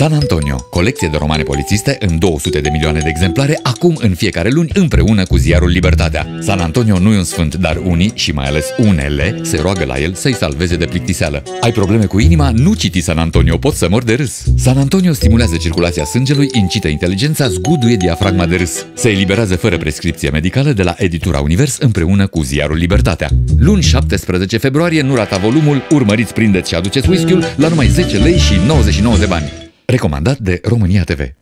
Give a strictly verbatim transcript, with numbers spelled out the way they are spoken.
San-Antonio, colecție de romane polițiste în două sute de milioane de exemplare, acum în fiecare luni împreună cu Ziarul Libertatea. San-Antonio nu e un sfânt, dar unii, și mai ales unele, se roagă la el să-i salveze de plictiseală. Ai probleme cu inima? Nu citi San-Antonio, poți să mori de râs. San-Antonio stimulează circulația sângelui, incită inteligența, zguduie diafragma de râs. Se eliberează fără prescripție medicală de la Editura Univers împreună cu Ziarul Libertatea. Luni șaptesprezece februarie, nu rata volumul, urmăriți, prindeți și aduceți whisky-ul la numai zece lei și nouăzeci și nouă de bani. Recomandat de România T V.